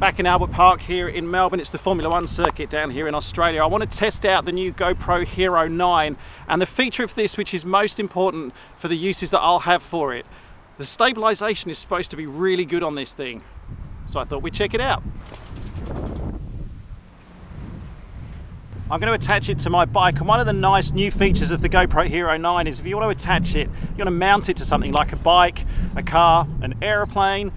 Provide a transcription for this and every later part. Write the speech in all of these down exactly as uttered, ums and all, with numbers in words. Back in Albert Park here in Melbourne. It's the Formula One circuit down here in Australia. I want to test out the new GoPro Hero nine and the feature of this which is most important for the uses that I'll have for it. The stabilisation is supposed to be really good on this thing, so I thought we'd check it out. I'm going to attach it to my bike, and one of the nice new features of the GoPro Hero nine is if you want to attach it, you want to mount it to something like a bike, a car, an aeroplane.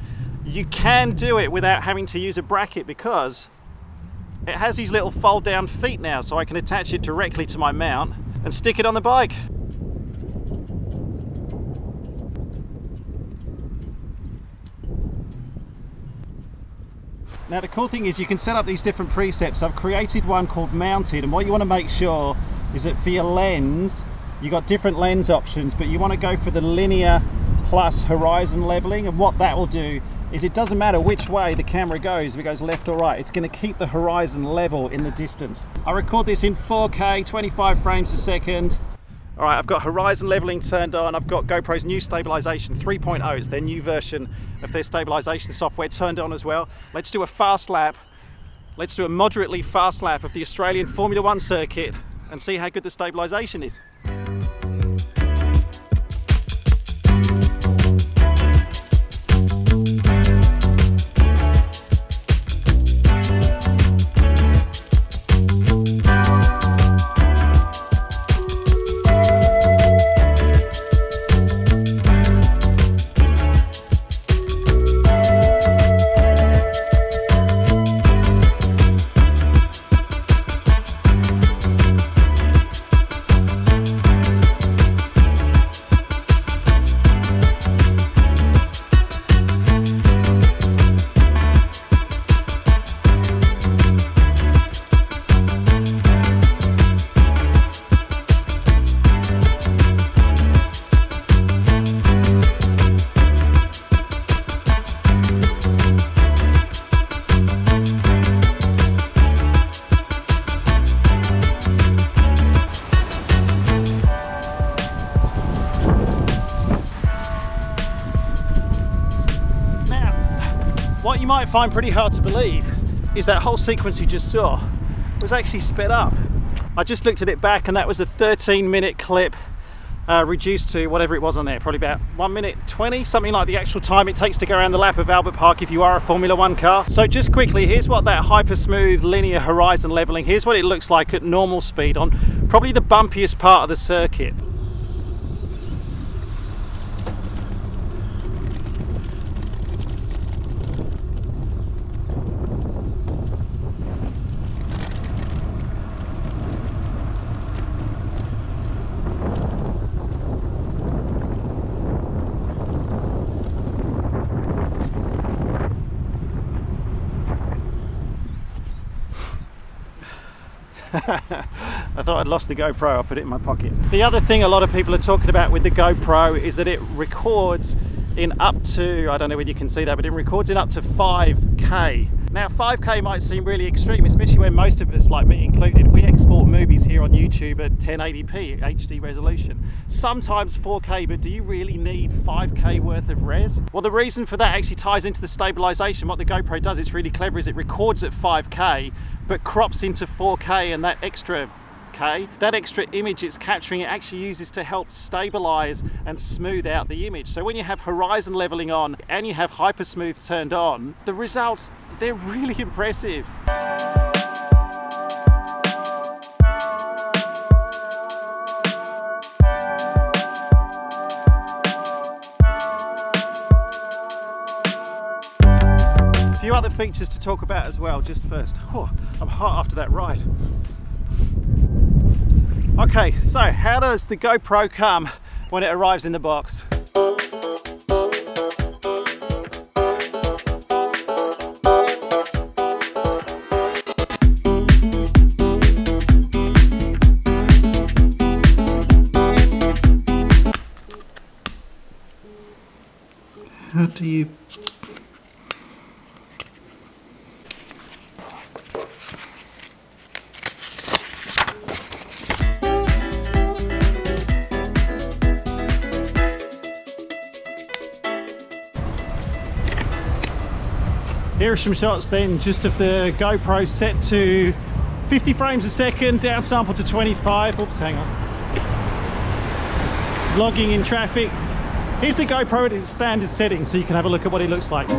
You can do it without having to use a bracket because it has these little fold down feet now, so I can attach it directly to my mount and stick it on the bike. Now the cool thing is you can set up these different presets. I've created one called mounted, and what you want to make sure is that for your lens, you've got different lens options, but you want to go for the linear plus horizon leveling, and what that will do is it doesn't matter which way the camera goes, if it goes left or right, it's going to keep the horizon level in the distance. I record this in four K, twenty-five frames a second. All right, I've got horizon leveling turned on. I've got GoPro's new stabilization three point oh. It's their new version of their stabilization software turned on as well. Let's do a fast lap. Let's do a moderately fast lap of the Australian Formula One circuit and see how good the stabilization is. What you might find pretty hard to believe is that whole sequence you just saw was actually sped up. I just looked at it back, and that was a thirteen minute clip uh, reduced to whatever it was on there, probably about one minute twenty, something like the actual time it takes to go around the lap of Albert Park if you are a Formula One car. So just quickly, here's what that hypersmooth linear horizon leveling, here's what it looks like at normal speed on probably the bumpiest part of the circuit. I thought I'd lost the GoPro, I put it in my pocket. The other thing a lot of people are talking about with the GoPro is that it records in up to, I don't know whether you can see that, but it records in up to five K. Now five K might seem really extreme, especially when most of us, like me included, we export movies here on YouTube at ten eighty P H D resolution. Sometimes four K, but do you really need five K worth of res? Well, the reason for that actually ties into the stabilization. What the GoPro does, it's really clever, is it records at five K, but crops into four K, and that extra K, that extra image it's capturing, it actually uses to help stabilize and smooth out the image. So when you have horizon leveling on and you have hypersmooth turned on, the results, they're really impressive. A few other features to talk about as well, just first. Oh, I'm hot after that ride. Okay, so how does the GoPro come when it arrives in the box? How do you... Here are some shots then just of the GoPro set to fifty frames a second, downsample to twenty-five. Oops, hang on. Vlogging in traffic. Here's the GoPro at its standard setting so you can have a look at what it looks like.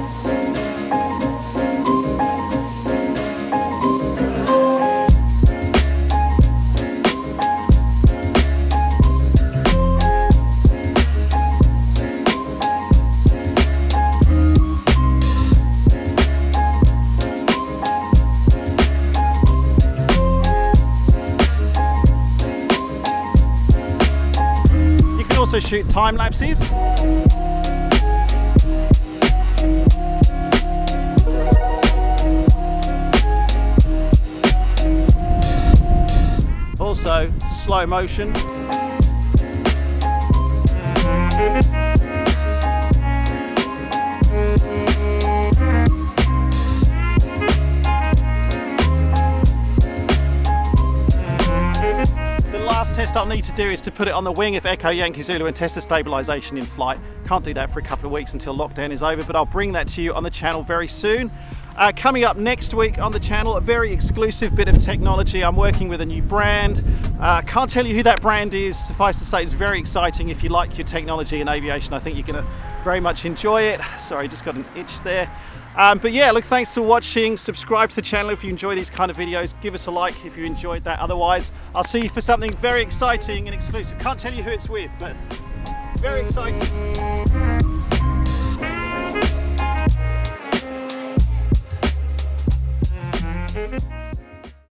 Also shoot time lapses. Also slow motion. The last test I'll need to do is to put it on the wing of Echo Yankee Zulu and test the stabilisation in flight. Can't do that for a couple of weeks until lockdown is over, but I'll bring that to you on the channel very soon. Uh, coming up next week on the channel, a very exclusive bit of technology. I'm working with a new brand. Uh, can't tell you who that brand is. Suffice to say, it's very exciting. If you like your technology and aviation, I think you're going to very much enjoy it. Sorry, just got an itch there. Um, but yeah, look, thanks for watching. Subscribe to the channel if you enjoy these kind of videos. Give us a like if you enjoyed that. Otherwise, I'll see you for something very exciting and exclusive. Can't tell you who it's with, but very exciting.